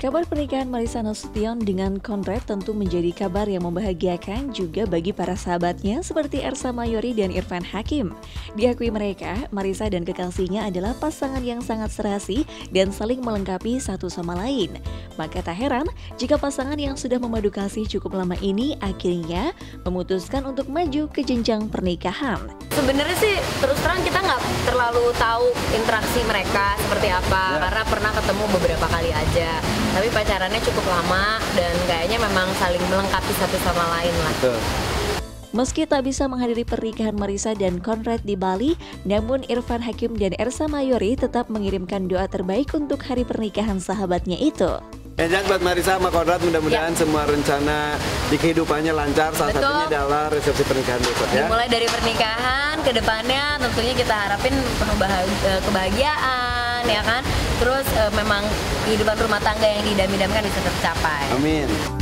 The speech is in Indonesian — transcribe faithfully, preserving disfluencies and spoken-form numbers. Kabar pernikahan Marisa Nasution dengan Conrad tentu menjadi kabar yang membahagiakan juga bagi para sahabatnya seperti Ersa Mayori dan Irfan Hakim. Diakui mereka, Marisa dan kekasihnya adalah pasangan yang sangat serasi dan saling melengkapi satu sama lain. Maka tak heran jika pasangan yang sudah memadu kasih cukup lama ini akhirnya memutuskan untuk maju ke jenjang pernikahan. Sebenarnya sih terus terang kita nggak terlalu tahu interaksi mereka seperti apa, karena pernah ketemu beberapa kali aja. Tapi pacarannya cukup lama dan kayaknya memang saling melengkapi satu sama lain lah. Betul. Meski tak bisa menghadiri pernikahan Marisa dan Conrad di Bali, namun Irfan Hakim dan Ersa Mayori tetap mengirimkan doa terbaik untuk hari pernikahan sahabatnya itu. Yang buat Marisa sama Conrad, mudah-mudahan ya. Semua rencana di kehidupannya lancar, salah Betul. Satunya adalah resepsi pernikahan besok ya. Mulai dari pernikahan, ke depannya tentunya kita harapin penuh kebahagiaan, ya kan? Terus e, memang kehidupan rumah tangga yang diidam-idamkan bisa tercapai. Amin.